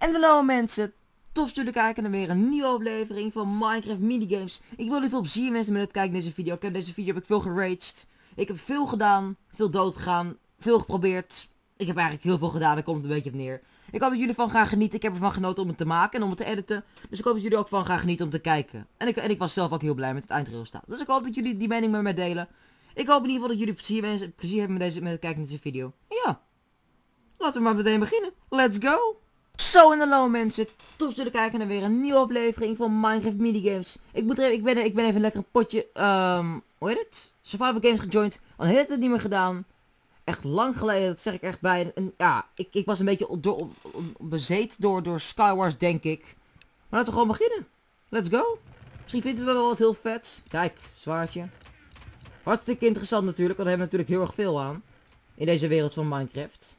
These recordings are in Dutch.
En hallo mensen, tof dat jullie kijken naar weer een nieuwe aflevering van Minecraft minigames. Ik wil jullie veel plezier mensen met het kijken naar deze video. Ik heb deze video heb ik veel geraged. Ik heb veel gedaan, veel doodgegaan, veel geprobeerd. Ik heb eigenlijk heel veel gedaan, daar komt het een beetje op neer. Ik hoop dat jullie van gaan genieten. Ik heb ervan genoten om het te maken en om het te editen. Dus ik hoop dat jullie ook van gaan genieten om te kijken. En ik was zelf ook heel blij met het eindresultaat. Dus ik hoop dat jullie die mening met mij delen. Ik hoop in ieder geval dat jullie plezier hebben met het kijken naar deze video. En ja, laten we maar meteen beginnen. Let's go! Zo en hallo mensen, tof dat jullie kijken naar weer een nieuwe aflevering van Minecraft minigames. Ik ben even lekker een potje, hoe heet het? Survival games gejoind, al heeft het niet meer gedaan. Echt lang geleden, dat zeg ik echt bij. En ja, ik was een beetje bezet door Skywars, denk ik. Maar laten we gewoon beginnen. Let's go. Misschien vinden we wel wat heel vets. Kijk, zwaardje. Hartstikke interessant natuurlijk, want daar hebben we natuurlijk heel erg veel aan. In deze wereld van Minecraft.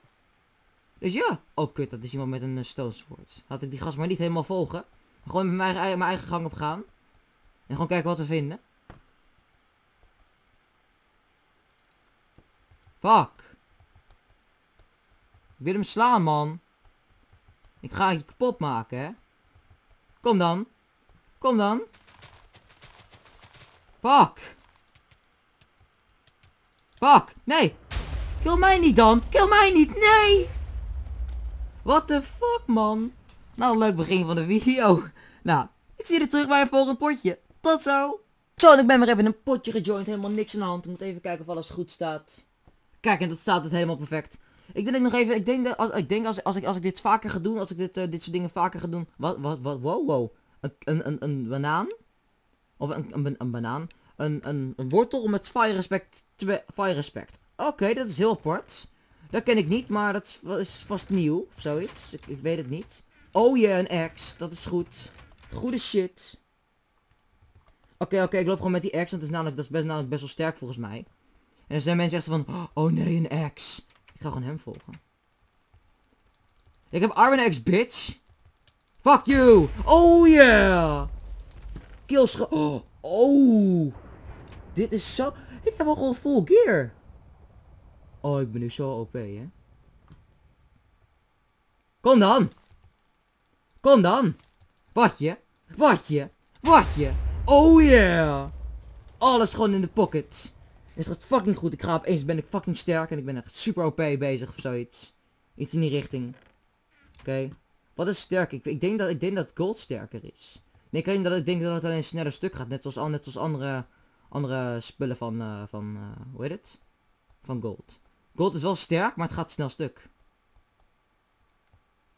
Dus ja. Oh kut, dat is iemand met een stone sword. Had ik die gast maar niet helemaal volgen. Gewoon met mijn eigen gang op gaan. En gewoon kijken wat we vinden. Fuck. Ik wil hem slaan, man. Ik ga je kapot maken, hè. Kom dan. Kom dan. Fuck. Fuck. Nee. Kill mij niet dan. Kill mij niet. Nee. What the fuck, man. Nou, leuk begin van de video. Nou, ik zie jullie terug bij een volgend potje. Tot zo. Zo, en ik ben weer even een potje gejoind. Helemaal niks aan de hand. Ik moet even kijken of alles goed staat. Kijk, en dat staat het helemaal perfect. Ik denk nog even, ik denk als ik dit vaker ga doen, als ik dit soort dingen vaker ga doen. Wat, wow. Een banaan? Of een banaan? Een wortel met fire respect, fire respect. Oké, dat is heel apart. Dat ken ik niet, maar dat is vast nieuw, of zoiets. Ik weet het niet. Oh ja, een axe, dat is goed. Goede shit. Oké, ik loop gewoon met die axe, want dat is namelijk best wel sterk volgens mij. En er zijn mensen echt van, oh nee, een axe. Ik ga gewoon hem volgen. Ik heb iron axe, bitch. Fuck you. Oh yeah. Kills. Oh. Dit is zo. Ik heb al gewoon full gear. Oh, ik ben nu zo OP, hè. Kom dan. Kom dan. Watje. Watje. Watje. Oh yeah. Alles gewoon in de pocket. Het gaat fucking goed. Ik ga opeens ben ik fucking sterk en ik ben echt super OP bezig of zoiets. Iets in die richting. Oké. Wat is sterk? Ik denk dat gold sterker is. Nee, ik denk dat het alleen sneller stuk gaat. Net zoals andere spullen van hoe heet het? Van gold. Gold is wel sterk, maar het gaat snel stuk.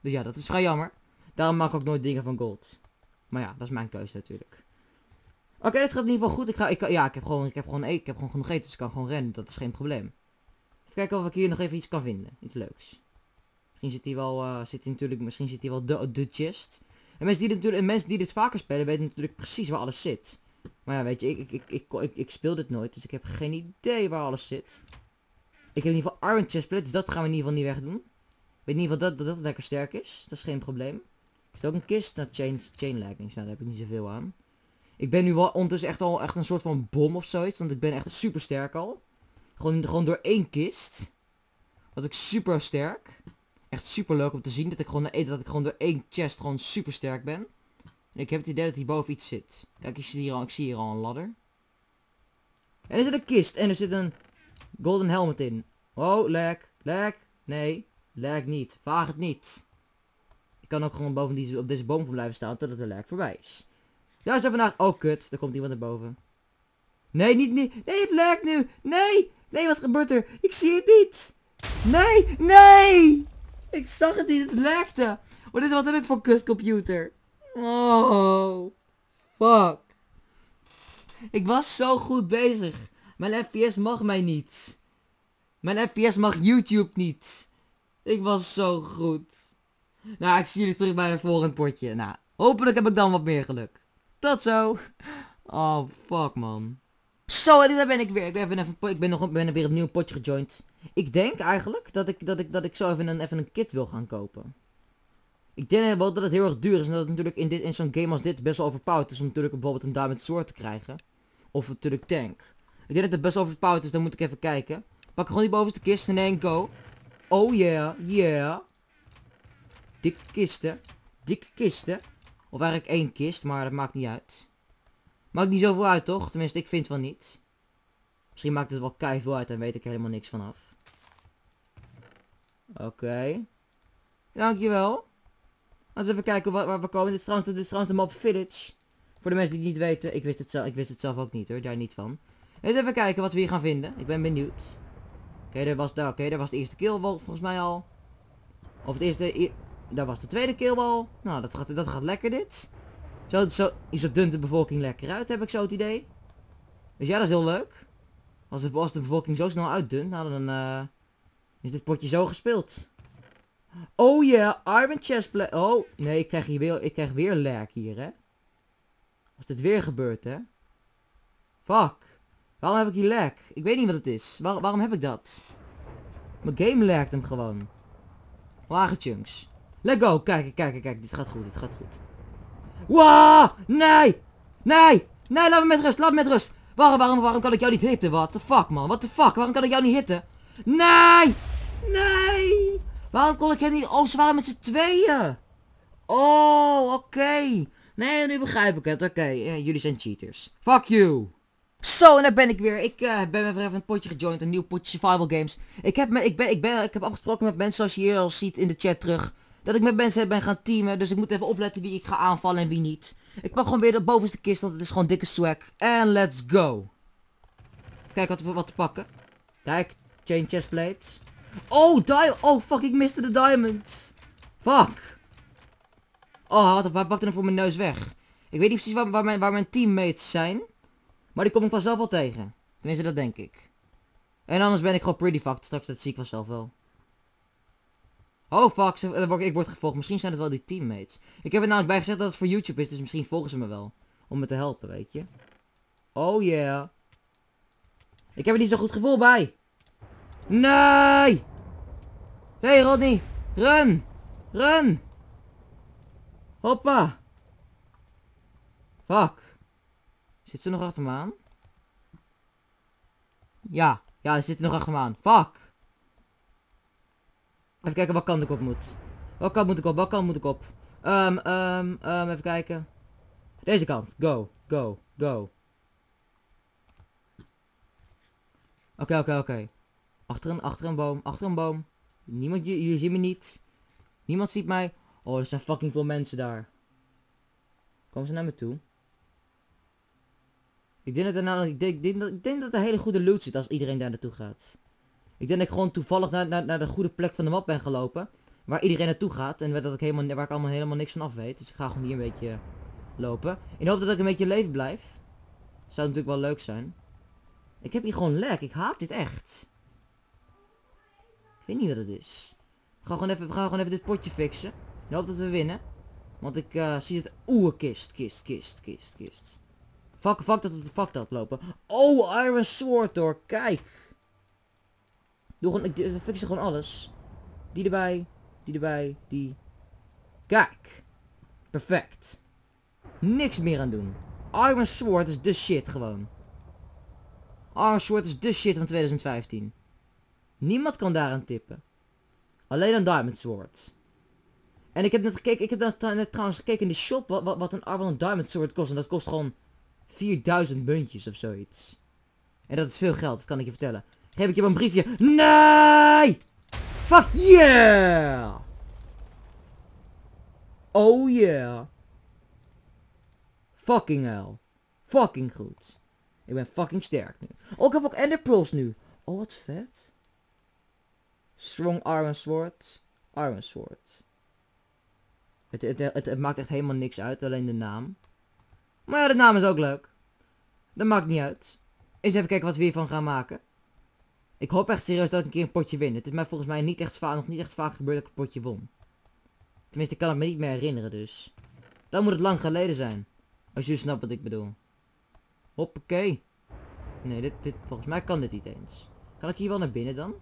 Dus ja, dat is vrij jammer. Daarom maak ik ook nooit dingen van gold. Maar ja, dat is mijn keuze natuurlijk. Oké, dit gaat in ieder geval goed. Ik heb gewoon genoeg eten, dus ik kan gewoon rennen. Dat is geen probleem. Even kijken of ik hier nog even iets kan vinden. Iets leuks. Misschien zit hij wel, de chest. En mensen die dit vaker spelen, weten natuurlijk precies waar alles zit. Maar ja, weet je, ik speel dit nooit, dus ik heb geen idee waar alles zit. Ik heb in ieder geval iron chestplate, dus dat gaan we in ieder geval niet wegdoen. Ik weet in ieder geval dat het lekker sterk is. Dat is geen probleem. Is er ook een kist? Nou, chain lightnings. Nou, daar heb ik niet zoveel aan. Ik ben nu wel ondertussen echt een soort van bom of zoiets. Want ik ben echt super sterk al. Gewoon door één kist. Was ik super sterk. Echt super leuk om te zien. Dat ik gewoon door één chest gewoon super sterk ben. En ik heb het idee dat hier boven iets zit. Kijk, ik zie hier al een ladder. En er zit een kist. En er zit een golden helmet in. Oh, lek. Nee, lek niet. Vaag het niet. Ik kan ook gewoon boven op deze boom blijven staan totdat de lek voorbij is. Daar zijn vandaag. Oh kut, daar komt iemand naar boven. Nee, niet. Nee, het lekt nu. Nee, wat gebeurt er? Ik zie het niet. Nee. Ik zag het niet, het lekte. Wat heb ik voor kutcomputer? Oh. Fuck. Ik was zo goed bezig. Mijn FPS mag mij niet. Mijn FPS mag YouTube niet. Ik was zo goed. Nou, ik zie jullie terug bij een volgend potje. Nou, hopelijk heb ik dan wat meer geluk. Tot zo. Oh, fuck man. Zo, en daar ben ik weer. Ik ben weer opnieuw een potje gejoind. Ik denk eigenlijk dat ik zo even een kit wil gaan kopen. Ik denk wel dat het heel erg duur is. En dat het natuurlijk in zo'n game als dit best wel overpowered is. Om natuurlijk bijvoorbeeld een diamond sword te krijgen. Of natuurlijk tank. Ik denk dat het best overpowered is. Dan moet ik even kijken. Pak gewoon die bovenste kist en go. Oh yeah. dikke kisten. Dikke kisten. Of eigenlijk één kist, maar dat maakt niet uit. Maakt niet zoveel uit, toch? Tenminste, ik vind van niet. Misschien maakt het wel keiveel uit en weet ik helemaal niks vanaf. Oké. Dankjewel. Laten we even kijken waar we komen. Dit is trouwens de map Village. Voor de mensen die het niet weten. Ik wist het zelf ook niet hoor. Daar niet van. Even kijken wat we hier gaan vinden. Ik ben benieuwd. Oké, daar was de eerste kill volgens mij al. Of het eerste... Daar was de tweede keelbal. Nou, dat gaat lekker dit. Zo dunt de bevolking lekker uit, heb ik zo het idee. Dus ja, dat is heel leuk. Als de bevolking zo snel uitdunt, nou dan is dit potje zo gespeeld. Oh ja, yeah, iron chestplate. Oh, nee, ik krijg weer lag hier, hè. Als dit weer gebeurt, hè. Fuck. Waarom heb ik hier lag? Ik weet niet wat het is. Waarom heb ik dat? Mijn game lagt hem gewoon. Lage chunks. Let go! Kijk, dit gaat goed. Wow! Nee, laat me met rust, Waarom kan ik jou niet hitten? What the fuck, man? Waarom kan ik jou niet hitten? Nee! Waarom kon ik hem niet... Oh, ze waren met z'n tweeën! Oh, oké. Nee, nu begrijp ik het, oké. Jullie zijn cheaters. Fuck you! Zo, en daar ben ik weer. Ik ben weer even een potje gejoind, een nieuw potje survival games. Ik heb afgesproken met mensen, zoals je hier al ziet in de chat terug... Dat ik met mensen ben gaan teamen, dus ik moet even opletten wie ik ga aanvallen en wie niet. Ik pak gewoon weer de bovenste kist, want het is gewoon dikke swag. En let's go. Kijk wat te pakken. Kijk, chain chestplate. Oh, diamond. Oh, fuck, ik miste de diamond. Fuck. Oh, dat pakte hem voor mijn neus weg. Ik weet niet precies waar mijn teammates zijn. Maar die kom ik vanzelf wel tegen. Tenminste, dat denk ik. En anders ben ik gewoon pretty fucked straks, dat zie ik vanzelf wel. Oh fuck, ik word gevolgd. Misschien zijn het wel die teammates. Ik heb er namelijk bij gezegd dat het voor YouTube is, dus misschien volgen ze me wel. Om me te helpen, weet je. Oh yeah. Ik heb er niet zo'n goed gevoel bij. Nee! Hey Rodney! Run! Hoppa! Fuck. Zit ze nog achter me aan? Ja, ze zitten nog achter me aan. Fuck! Even kijken welke kant ik op moet. Welke kant moet ik op? Even kijken. Deze kant. Go. Oké. Achter een boom. Niemand, jullie zien me niet. Niemand ziet mij. Oh, er zijn fucking veel mensen daar. Komen ze naar me toe? Ik denk dat er hele goede loot zit als iedereen daar naartoe gaat. Ik denk dat ik gewoon toevallig naar de goede plek van de map ben gelopen. Waar iedereen naartoe gaat. En waar ik allemaal helemaal niks van af weet. Dus ik ga gewoon hier een beetje lopen. In de hoop dat ik een beetje leven blijf. Zou natuurlijk wel leuk zijn. Ik heb hier gewoon lag. Ik haat dit echt. Ik weet niet wat het is. We gaan gewoon even dit potje fixen. In de hoop dat we winnen. Want ik zie het... Oeh, kist. Fuck dat we op de fuck lopen. Oh, iron sword hoor. Kijk. Ik fix er gewoon alles. Die erbij. Kijk. Perfect. Niks meer aan doen. Iron Sword is de shit gewoon. Iron Sword is de shit van 2015. Niemand kan daaraan tippen. Alleen een Diamond Sword. En ik heb net trouwens gekeken in de shop wat een Diamond Sword kost. En dat kost gewoon 4000 muntjes of zoiets. En dat is veel geld, dat kan ik je vertellen. Geef ik je een briefje. Nee! Fuck yeah! Oh yeah. Fucking hell. Fucking goed. Ik ben fucking sterk nu. Oh, ik heb ook Ender Pearls nu. Oh, wat vet. Strong Iron Sword. Iron Sword. Het maakt echt helemaal niks uit. Alleen de naam. Maar ja, de naam is ook leuk. Dat maakt niet uit. Eens even kijken wat we hiervan gaan maken. Ik hoop echt serieus dat ik een keer een potje win. Het is mij volgens mij nog niet echt vaak gebeurd dat ik een potje won. Tenminste, ik kan het me niet meer herinneren dus. Dan moet het lang geleden zijn. Als jullie snapt wat ik bedoel. Hoppakee. Nee, volgens mij kan dit niet eens. Kan ik hier wel naar binnen dan?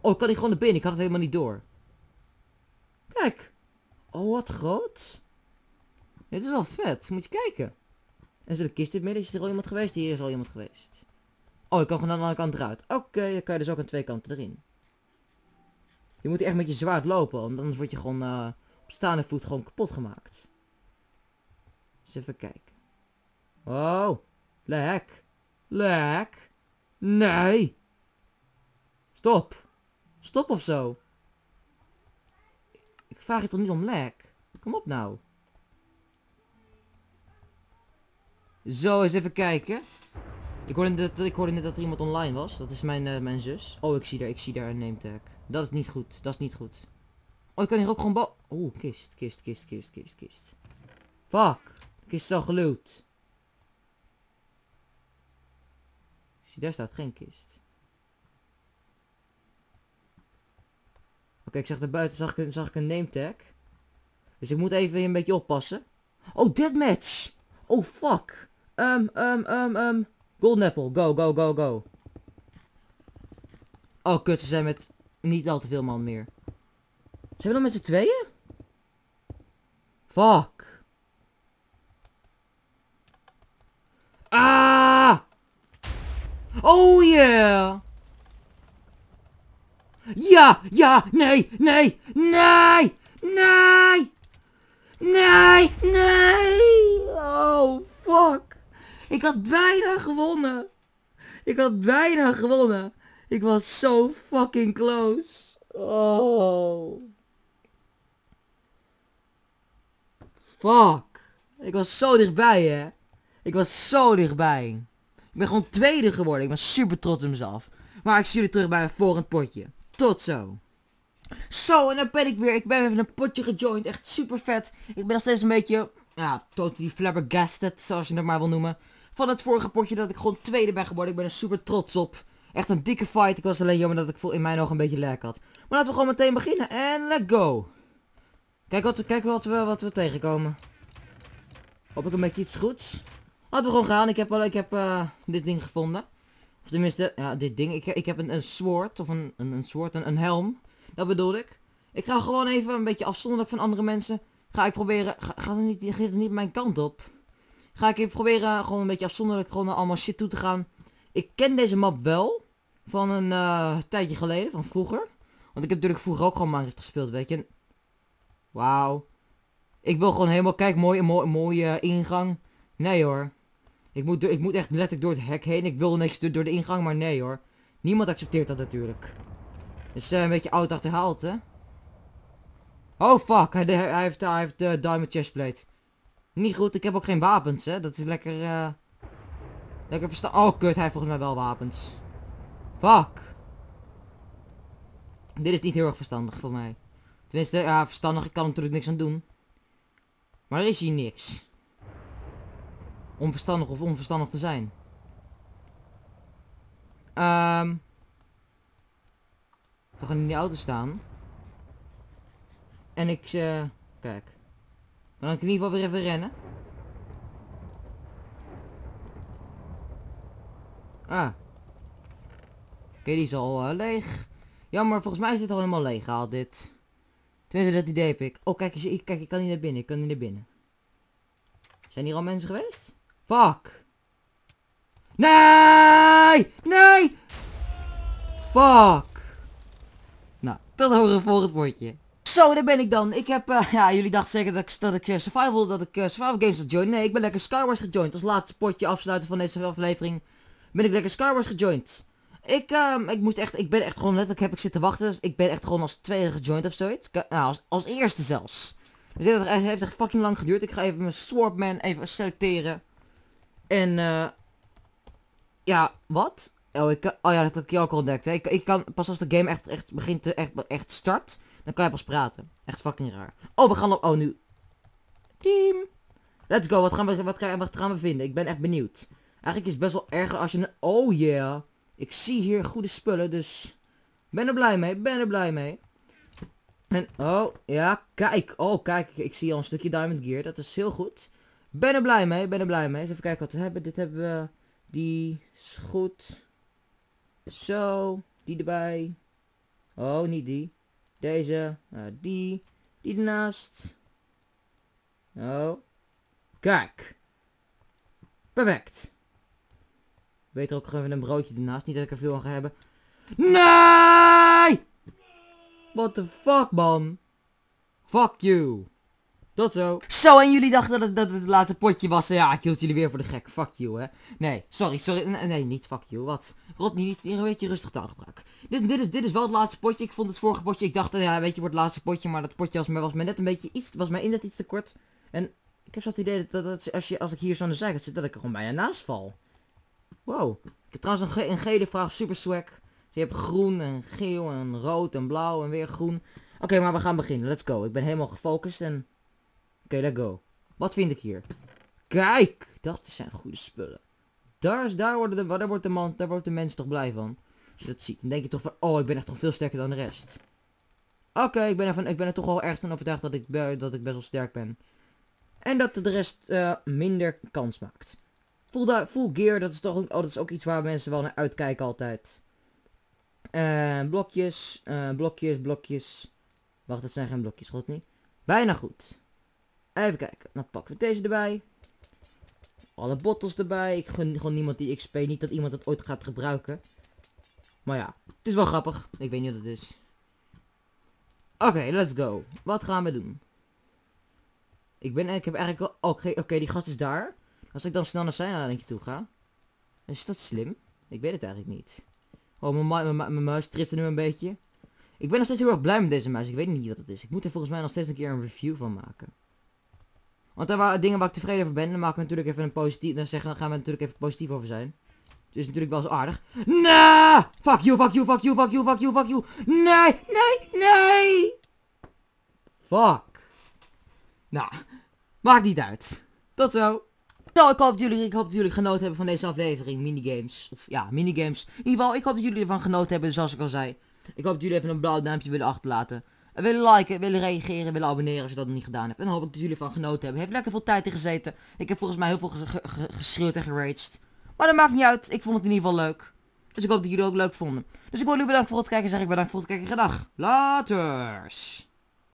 Oh, ik kan hier gewoon naar binnen. Ik had het helemaal niet door. Kijk. Oh, wat groot. Dit is wel vet. Moet je kijken. En zit de kist in het midden? Is er al iemand geweest? Hier is al iemand geweest. Oh, ik kan gewoon aan de andere kant eruit. Oké, dan kan je dus ook aan twee kanten erin. Je moet echt met je zwaard lopen, want anders word je gewoon bestaande voet gewoon kapot gemaakt. Eens even kijken. Oh, lek. Lek. Nee. Stop. Stop of zo. Ik vraag je toch niet om lek. Kom op nou. Zo, eens even kijken. Ik hoorde net dat er iemand online was. Dat is mijn zus. Oh, ik zie daar een name tag. Dat is niet goed. Dat is niet goed. Oh, ik kan hier ook gewoon bouwen. Oeh, kist. Fuck. De kist is al geloot. Zie, daar staat geen kist. Oké, ik zag daarbuiten zag ik een name tag. Dus ik moet even een beetje oppassen. Oh, deathmatch. Oh, fuck. Golden apple. Go. Oh, kut. Ze zijn met niet al te veel man meer. Zijn we dan met z'n tweeën? Fuck. Ah! Oh, yeah. Ja. Nee. Oh, fuck. Ik had bijna gewonnen. Ik was zo fucking close. Oh. Fuck. Ik was zo dichtbij, hè. Ik was zo dichtbij. Ik ben gewoon tweede geworden. Ik ben super trots op mezelf. Maar ik zie jullie terug bij een volgend potje. Tot zo. Zo, en daar ben ik weer. Ik ben even een potje gejoind. Echt super vet. Ik ben nog steeds een beetje... ja, totally flabbergasted, zoals je het maar wil noemen. Van het vorige potje dat ik gewoon tweede ben geworden. Ik ben er super trots op. Echt een dikke fight. Ik was alleen jammer dat ik in mijn ogen een beetje lek had. Maar laten we gewoon meteen beginnen. En let's go. Kijk wat we tegenkomen. Hoop ik een beetje iets goeds. Laten we gewoon gaan. Ik heb dit ding gevonden. Of tenminste, ja, dit ding. Ik heb een sword. Of een helm. Dat bedoel ik. Ik ga gewoon even een beetje afzonderlijk van andere mensen. Ga ik proberen, ga er niet mijn kant op. Ga ik even proberen gewoon een beetje afzonderlijk gewoon naar allemaal shit toe te gaan. Ik ken deze map wel. Van een tijdje geleden, van vroeger. Want ik heb natuurlijk vroeger ook gewoon Minecraft gespeeld, weet je. Wauw. Ik wil gewoon helemaal, kijk, mooie ingang. Nee hoor. Ik moet echt letterlijk door het hek heen. Ik wil niks door de ingang, maar nee hoor. Niemand accepteert dat natuurlijk. Dus een beetje oud achterhaald, hè. Oh fuck, hij heeft de diamond chestplate. Niet goed, ik heb ook geen wapens, hè. Dat is lekker... lekker verstaan. Oh kut, hij heeft volgens mij wel wapens. Fuck. Dit is niet heel erg verstandig voor mij. Tenminste, ja, verstandig, ik kan er natuurlijk niks aan doen. Maar er is hier niks. Onverstandig of onverstandig te zijn. We gaan in die auto staan. En ik, kijk. Dan kan ik in ieder geval weer even rennen. Ah. Oké, die is al leeg. Jammer, volgens mij is dit al helemaal leeg gehaald, dit. Tenminste, dat idee heb ik. Oh, kijk, ik kan niet naar binnen, Zijn hier al mensen geweest? Fuck. Nee! Fuck. Nou, tot horen voor het potje. Zo, daar ben ik dan. Ik heb, ja, jullie dachten zeker dat ik survival games had joined. Nee, ik ben lekker Skywars gejoind. Als laatste potje afsluiten van deze aflevering ben ik lekker Skywars gejoind. Ik ben echt gewoon letterlijk heb ik zitten wachten. Dus ik ben echt gewoon als tweede gejoind of zoiets. Nou, als eerste zelfs. Dus dit heeft echt fucking lang geduurd. Ik ga even mijn swordman even selecteren. En, ja, wat? Oh, ja, dat had ik je ook al ontdekt, hè. Ik kan, pas als de game echt begint te, echt start... dan kan je pas praten. Echt fucking raar. Oh, we gaan op... oh, nu. Team. Let's go. Wat gaan we vinden? Ik ben echt benieuwd. Eigenlijk is het best wel erger als je... oh, yeah. Ik zie hier goede spullen, dus... Ben er blij mee. En... oh, ja. Kijk. Oh, kijk. Ik zie al een stukje diamond gear. Dat is heel goed. Ben er blij mee. Eens even kijken wat we hebben. Dit hebben we. Die is goed. Zo. Die erbij. Oh, niet die. Deze, die ernaast. Oh. Kijk. Perfect. Beter ook gewoon een broodje ernaast. Niet dat ik er veel aan ga hebben. Nee! What the fuck, man? Fuck you. Tot zo. Zo, en jullie dachten dat het laatste potje was. Ja, ik hield jullie weer voor de gek. Fuck you, hè. Nee, sorry. Nee, niet fuck you. Wat? Rodney, niet een beetje rustig taalgebruik. Dit is wel het laatste potje. Ik vond het vorige potje. Ik dacht, ja, weet je, wordt het laatste potje. Maar dat potje was mij net een beetje iets. Was mij inderdaad iets te kort. En ik heb zo'n idee dat als ik hier zo aan de zijkant zit, dat ik er gewoon bijna naast val. Wow. Ik heb trouwens een gele vraag. Super swag. Dus je hebt groen en geel en rood en blauw en weer groen. Oké, maar we gaan beginnen. Let's go. Ik ben helemaal gefocust en... Oké, let's go. Wat vind ik hier? Kijk! Dat zijn goede spullen. Daar wordt de mens toch blij van. Als je dat ziet, dan denk je toch van... Oh, ik ben echt toch veel sterker dan de rest. Oké, ik ben er toch wel erg van overtuigd dat ik best wel sterk ben. En dat de rest minder kans maakt. Full gear, dat is toch ook, dat is ook iets waar mensen wel naar uitkijken altijd. Blokjes. Wacht, dat zijn geen blokjes, god niet. Bijna goed. Even kijken. Nou pakken we deze erbij. Alle bottles erbij. Ik gun gewoon niemand die XP. Niet dat iemand dat ooit gaat gebruiken. Maar ja. Het is wel grappig. Ik weet niet wat het is. Oké, let's go. Wat gaan we doen? Ik heb eigenlijk al... Oké, die gast is daar. Als ik dan snel naar zijn aanleiding toe ga. Is dat slim? Ik weet het eigenlijk niet. Oh, mijn muis tripte nu een beetje. Ik ben nog steeds heel erg blij met deze muis. Ik weet niet wat het is. Ik moet er volgens mij nog steeds een keer een review van maken. Want daar waren dingen waar ik tevreden over ben, dan maken we natuurlijk even een positief... gaan we natuurlijk even positief over zijn. Het is natuurlijk wel eens aardig. Nee! Fuck you! Nee! Fuck. Nou, maakt niet uit. Tot zo. Zo, ik hoop dat jullie genoten hebben van deze aflevering. Minigames. Of ja, minigames. In ieder geval, ik hoop dat jullie ervan genoten hebben, zoals ik al zei. Ik hoop dat jullie even een blauw duimpje willen achterlaten. Willen liken, willen reageren, willen abonneren als je dat nog niet gedaan hebt. En dan hoop ik dat jullie van genoten hebben. Heeft lekker veel tijd in gezeten. Ik heb volgens mij heel veel geschreeuwd en geraged. Maar dat maakt niet uit. Ik vond het in ieder geval leuk. Dus ik hoop dat jullie het ook leuk vonden. Dus ik wil jullie bedanken voor het kijken. Zeg ik bedankt voor het kijken. Gedag. Laters.